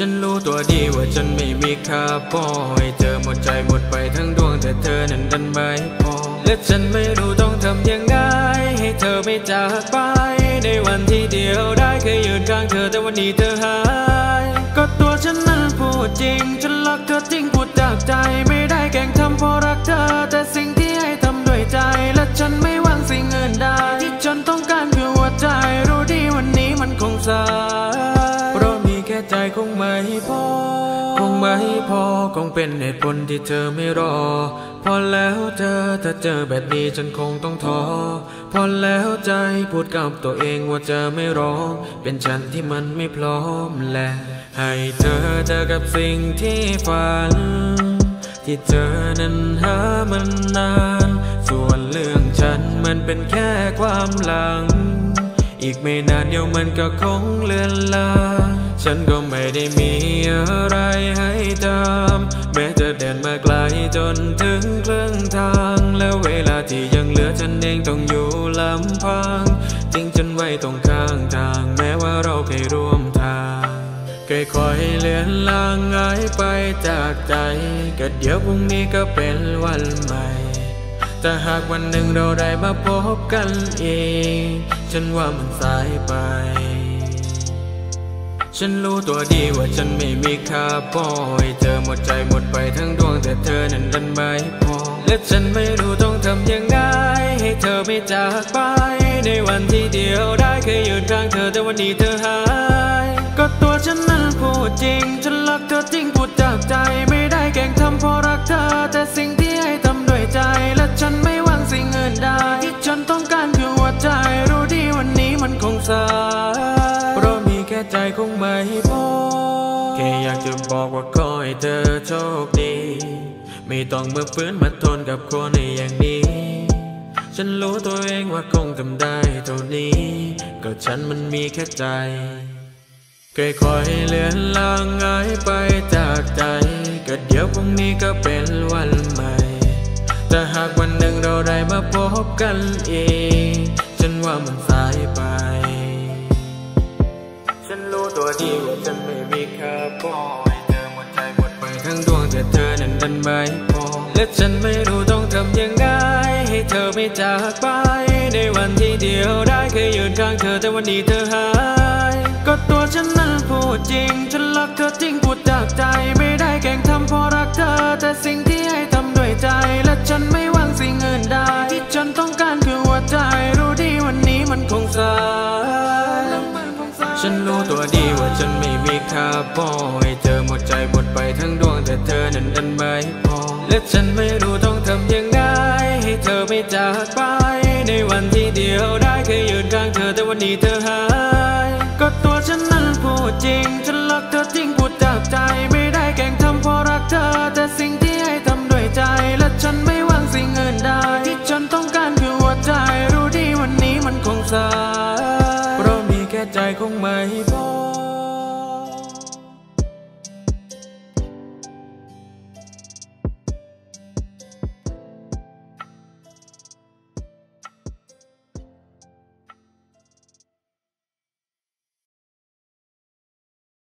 ฉันรู้ตัวดีว่าฉันไม่มีค่าพอให้เธอหมดใจหมดไปทั้งดวงแต่เธอนั้นดันไม่พอและฉันไม่รู้ต้องทำยังไงให้เธอไม่จากไปในวันที่เดียวได้เคยยืนข้างเธอแต่วันนี้เธอหายก็ตัวฉันนั้นพูดจริงฉันรักเธอจริงพูดจากใจไม่ได้แกล้งทำเพราะรักเธอแต่สิ่งที่ให้ทำด้วยใจและฉันไม่หวังสิ่งอื่นใดที่ฉันต้องการคือหัวใจรู้ดีวันนี้มันคงสายเพราะมีแค่ใจคงไม่พอคงไม่พอคงเป็นเหตุผลที่เธอไม่รอพอแล้วเธอถ้าเจอแบบนี้ฉันคงต้องท้อพอแล้วใจพูดกับตัวเองว่าจะไม่ร้องเป็นฉันที่มันไม่พร้อมแหละให้เธอเจอกับสิ่งที่ฝันที่เธอนั้นหามันนานส่วนเรื่องฉันมันเป็นแค่ความหลังอีกไม่นานเดี๋ยวมันก็คงเลือนลางฉันก็ไม่ได้มีอะไรให้ทำแม้จะเดินมาไกลจนถึงครึ่งทางแล้วเวลาที่ยังเหลือฉันเองต้องอยู่ลำพังทิ้งฉันไว้ตรงข้างทางแม้ว่าเราเคยร่วมทางค่อยๆเลือนลางหายไปจากใจก็เดี๋ยวพรุ่งนี้ก็เป็นวันใหม่แต่หากวันหนึ่งเราได้มาพบกันเองฉันว่ามันสายไปฉันรู้ตัวดีว่าฉันไม่มีค่าพอให้เธอหมดใจหมดไปทั้งดวงแต่เธอนั้นดันไม่พอและฉันไม่รู้ต้องทำยังไงให้เธอไม่จากไปในวันที่เดียวได้เคยยืนข้างเธอแต่วันนี้เธอหายก็ตัวฉันนั้นพูดจริงฉันรักเธอจริงพูดจากใจไม่ได้แกล้งทำเพราะรักเธอแต่สิ่งที่ให้ทำด้วยใจและฉันไม่หวังสิ่งอื่นใดที่ฉันต้องการคือหัวใจรู้ดีวันนี้มันคงสายเพราะมีแค่ใจคงไม่พอแค่อยากจะบอกว่าขอให้เธอโชคดีไม่ต้องมาฟื้นมาทนกับคนในอย่างนี้ฉันรู้ตัวเองว่าคงทำได้เท่านี้ก็ฉันมันมีแค่ใจค่อยๆเลือนลางหายไปจากใจก็เดี๋ยวพรุ่งนี้ก็เป็นวันใหม่แต่หากวันหนึ่งเราได้มาพบกันเองฉันว่ามันสายไปฉันรู้ตัวดีว่าฉันไม่มีค่าพอให้เธอหมดใจหมดไปทั้งดวงแต่เธอนั้นดันไม่พอและฉันไม่รู้ต้องทำยังไงให้เธอไม่จากไปในวันที่เดียวได้เคยยืนข้างเธอแต่วันนี้เธอหายก็ตัวฉันนั้นพูดจริงฉันรักเธอจริงพูดจากใจไม่ได้แกล้งทำเพราะรักเธอแต่สิ่งที่ให้ทำด้วยใจและฉันไม่หวังสิ่งอื่นใดที่ฉันต้องการคือหัวใจรู้ดีวันนี้มันคงสายฉันรู้ตัวดีว่าฉันไม่มีค่าพอให้เธอหมดใจหมดไปทั้งดวงแต่เธอนั้นดันไม่พอและฉันไม่รู้ต้องทำยังไงให้เธอไม่จากไปในวันที่เดียวได้เคยยืนข้างเธอแต่วันนี้เธอหายก็ตัวฉันนั้นพูดจริงฉันรักเธอจริง